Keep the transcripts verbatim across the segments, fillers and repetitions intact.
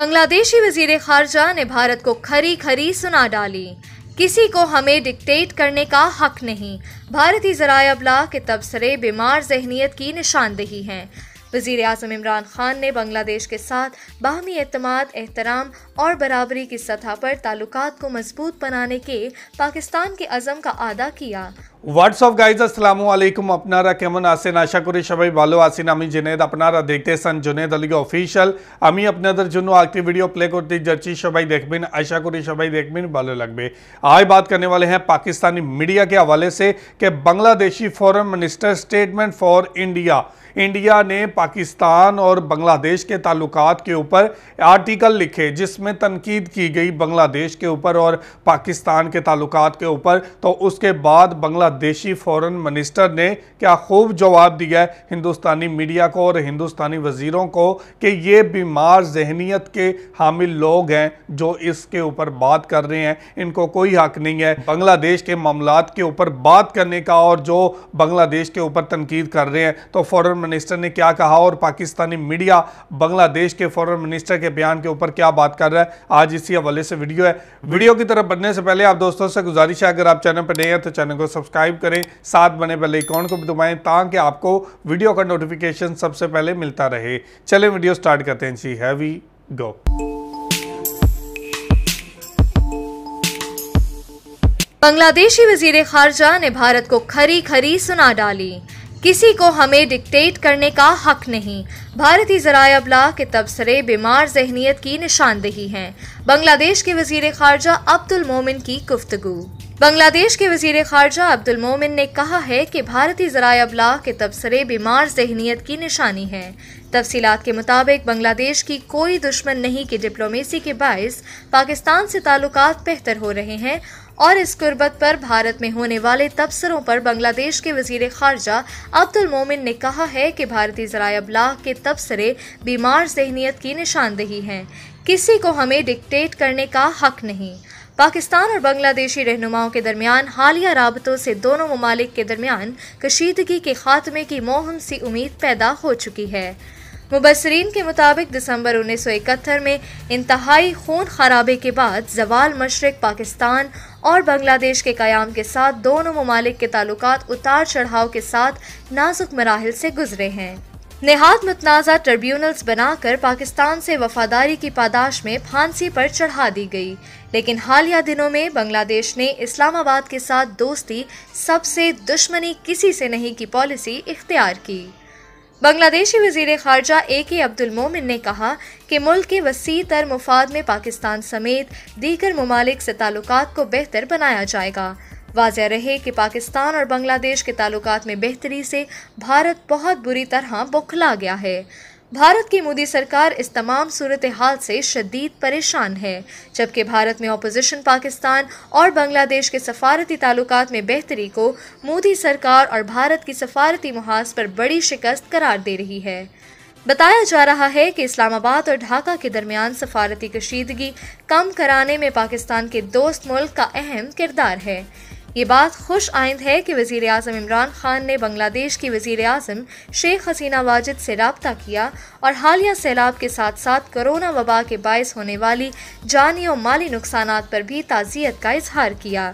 बांग्लादेशी वज़ीर ख़ारजा ने भारत को खरी खरी सुना डाली। किसी को हमें डिक्टेट करने का हक नहीं। भारतीय ज़राए अबलाग़ के तबसरे बीमार जहनीत की निशानदेही हैं। वज़ीर आज़म इमरान ख़ान ने बांग्लादेश के साथ बाहमी एतमाद, एहतराम और बराबरी की सतह पर ताल्लुकात को मजबूत बनाने के पाकिस्तान के अज़म का आदा किया। व्हाट्सअप गाइज, अस्सलाम वालेकुम। अपनारा केमन आसिन आशा करी सबाई भालो आसिन। आमी जुनेद अपनारा देखते सन जुनेद अली ऑफिशियल। आमी अपनादेर জন্য आखिरी वीडियो प्ले करते जाচ্ছি, सबाई देखबेन। आशा करी सबाई देखबेन, भालो लागबे। आज बात करने वाले हैं पाकिस्तानी मीडिया के हवाले से कि Bangladeshi foreign minister statement for India. India ने पाकिस्तान और बांग्लादेश के ताल्लुकात के ऊपर आर्टिकल लिखे जिसमें तनकीद की गई बांग्लादेश के ऊपर और पाकिस्तान के ताल्लुकात के ऊपर। तो उसके बाद बांग्लादेशी फॉरेन मिनिस्टर ने क्या खूब जवाब दिया है हिंदुस्तानी मीडिया को और हिंदुस्तानी वज़ीरों को कि ये बीमार जहनीत के हामिल लोग हैं जो इसके ऊपर बात कर रहे हैं, इनको कोई हक नहीं है बांग्लादेश के मामलात के ऊपर बात करने का और जो बांग्लादेश के ऊपर तनकीद कर रहे हैं। तो फॉरेन मिनिस्टर ने क्या कहा और पाकिस्तानी मीडिया बांग्लादेश के फॉरेन मिनिस्टर के बयान के ऊपर क्या बात कर रहा है, आज इसी हवाले से वीडियो है। वीडियो की तरफ बढ़ने से पहले आप दोस्तों से गुजारिश है, अगर आप चैनल पर नए हैं तो चैनल को सब्सक्राइब करें, साथ बने बेल आइकॉन को भी दबाएं ताकि आपको वीडियो का नोटिफिकेशन सबसे पहले मिलता रहे। चलें वीडियो स्टार्ट करते हैं। सी है वी गो। बांग्लादेशी वज़ीर ख़ारजा ने भारत को खरी खरी सुना डाली। किसी को हमें डिक्टेट करने का हक नहीं। भारतीय ज़राए अबलाग़ के तबसरे बीमार जहनीत की निशानदेही हैं। बांग्लादेश के वज़ीर ख़ारजा अब्दुल मोमेन की गुफ्तगू। बांग्लादेश के वज़ीर ख़ारजा अब्दुल मोमेन ने कहा है कि भारतीय ज़राए अबलाग़ के तबसरे बीमार जहनीत की निशानी है। तफसीलात के मुताबिक बांग्लादेश की कोई दुश्मन नहीं कि डिप्लोमेसी के बायस पाकिस्तान से ताल्लुकात बेहतर हो रहे हैं और इस गुर्बत पर भारत में होने वाले तबसरों पर बांग्लादेश के वज़ीर ख़ारजा अब्दुल मोमेन ने कहा है कि भारतीय ज़राए अबलाग़ के तबसरे बीमार जहनीत की निशानदेही हैं। किसी को हमें डिक्टेट करने का हक नहीं। पाकिस्तान और बांग्लादेशी रहनुमाओं के दरमियान हालिया राबतों से दोनों ममालिक के दरमियान कशीदगी के खात्मे की मोहम सी उम्मीद पैदा हो चुकी है। मुबसरीन के मुताबिक दिसंबर उन्नीस सौ इकहत्तर में इंतहाई खून खराबे के बाद जवाल मशरक़ पाकिस्तान और बांग्लादेश के क़याम के साथ दोनों ममालिक के ताल्लुकात उतार चढ़ाव के साथ नाजुक मराहिल से गुजरे हैं। नेहात मुतनाज़ा ट्रिब्यूनल्स बनाकर पाकिस्तान से वफादारी की पादाश में फांसी पर चढ़ा दी गई, लेकिन हालिया दिनों में बांग्लादेश ने इस्लामाबाद के साथ दोस्ती सबसे दुश्मनी किसी से नहीं की पॉलिसी इख्तियार की। बांग्लादेशी वज़ीर ख़ारजा ए के अब्दुल मोमिन ने कहा कि मुल्क के वसी तर मुफाद में पाकिस्तान समेत दीगर ममालिक से ताल्लुकात को बेहतर बनाया जाएगा। वाज़ह रहे कि पाकिस्तान और बांग्लादेश के ताल्लुकात में बेहतरी से भारत बहुत बुरी तरह बौखला गया है। भारत की मोदी सरकार इस तमाम सूरत हाल से शदीद परेशान है, जबकि भारत में अपोजिशन पाकिस्तान और बांग्लादेश के सफारती ताल्लुकात में बेहतरी को मोदी सरकार और भारत की सफारती मुहाज़ पर बड़ी शिकस्त करार दे रही है। बताया जा रहा है कि इस्लामाबाद और ढाका के दरमियान सफारती कशीदगी कम कराने में पाकिस्तान के दोस्त मुल्क का अहम किरदार है। ये बात खुश आइंद है कि वज़ीर आज़म इमरान ख़ान ने बांग्लादेश की वज़ीर आज़म शेख हसीना वाजिद से राब्ता किया और हालिया सैलाब के साथ साथ कोरोना वबा के बायस होने वाली जानी और माली नुकसान पर भी ताज़ियत का इजहार किया।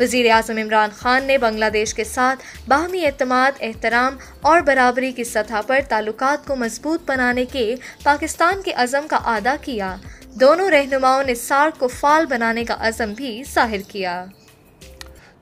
वज़ीर आज़म इमरान ख़ान ने बांग्लादेश के साथ बाहमी एतमाद, एहतराम और बराबरी की सतह पर ताल्लुकात को मजबूत बनाने के पाकिस्तान के अज़म का आदा किया। दोनों रहनुमाओं ने सार्क को फाल बनाने का अज़म भी ज़ाहिर किया।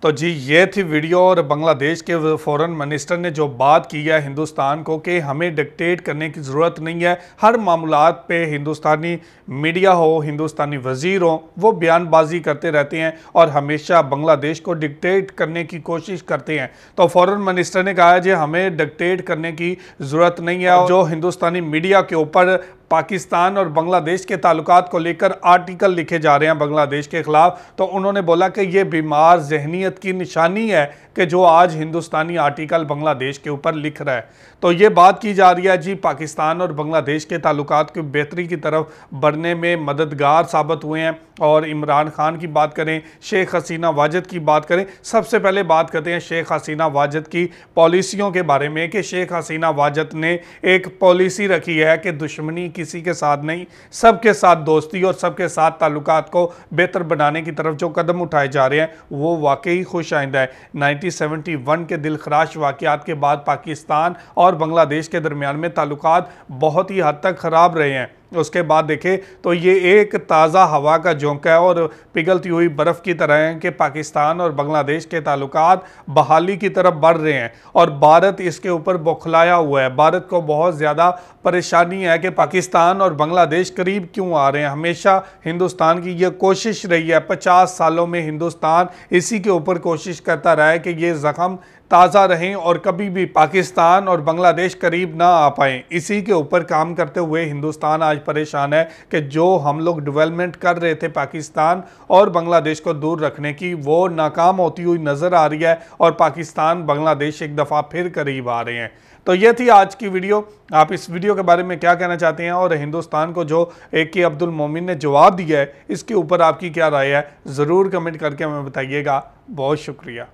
तो जी ये थी वीडियो और बांग्लादेश के फॉरेन मिनिस्टर ने जो बात की है हिंदुस्तान को कि हमें डिक्टेट करने की ज़रूरत नहीं है, हर मामलात पे हिंदुस्तानी मीडिया हो, हिंदुस्तानी वज़ीर हो, वो बयानबाजी करते रहते हैं और हमेशा बांग्लादेश को डिक्टेट करने की कोशिश करते हैं। तो फॉरेन मिनिस्टर ने कहा जी हमें डिक्टेट करने की ज़रूरत नहीं है। जो हिंदुस्तानी मीडिया के ऊपर पाकिस्तान और बांग्लादेश के ताल्लुकात को लेकर आर्टिकल लिखे जा रहे हैं बांग्लादेश के ख़िलाफ़, तो उन्होंने बोला कि ये बीमार जहनीत की निशानी है कि जो आज हिंदुस्तानी आर्टिकल बांग्लादेश के ऊपर लिख रहा है। तो ये बात की जा रही है जी पाकिस्तान और बांग्लादेश के ताल्लुकात की बेहतरी की तरफ बढ़ने में मददगार साबित हुए हैं। और इमरान ख़ान की बात करें, शेख हसीना वाजिद की बात करें, सबसे पहले बात करते हैं शेख हसीना वाजिद की पॉलिसियों के बारे में कि शेख हसीना वाजिद ने एक पॉलिसी रखी है कि दुश्मनी किसी के साथ नहीं, सबके साथ दोस्ती और सबके साथ ताल्लुकात को बेहतर बनाने की तरफ जो कदम उठाए जा रहे हैं वो वाकई खुश आइंदा है। नाइनटीन सेवेंटी वन के दिलखराश वाक़यात के बाद पाकिस्तान और बांग्लादेश के दरमियान में ताल्लुकात बहुत ही हद तक ख़राब रहे हैं। उसके बाद देखें तो ये एक ताज़ा हवा का झोंका है और पिघलती हुई बर्फ़ की तरह है कि पाकिस्तान और बांग्लादेश के ताल्लुकात बहाली की तरफ बढ़ रहे हैं और भारत इसके ऊपर बौखलाया हुआ है। भारत को बहुत ज़्यादा परेशानी है कि पाकिस्तान और बांग्लादेश करीब क्यों आ रहे हैं। हमेशा हिंदुस्तान की ये कोशिश रही है, पचास सालों में हिंदुस्तान इसी के ऊपर कोशिश करता रहा है कि ये ज़ख़म ताज़ा रहें और कभी भी पाकिस्तान और बांग्लादेश करीब ना आ पाएँ। इसी के ऊपर काम करते हुए हिंदुस्तान आज परेशान है कि जो हम लोग डेवलपमेंट कर रहे थे पाकिस्तान और बांग्लादेश को दूर रखने की, वो नाकाम होती हुई नज़र आ रही है और पाकिस्तान बांग्लादेश एक दफ़ा फिर करीब आ रहे हैं। तो ये थी आज की वीडियो। आप इस वीडियो के बारे में क्या कहना चाहते हैं और हिंदुस्तान को जो ए के अब्दुल मोमेन ने जवाब दिया है इसके ऊपर आपकी क्या राय है, ज़रूर कमेंट करके हमें बताइएगा। बहुत शुक्रिया।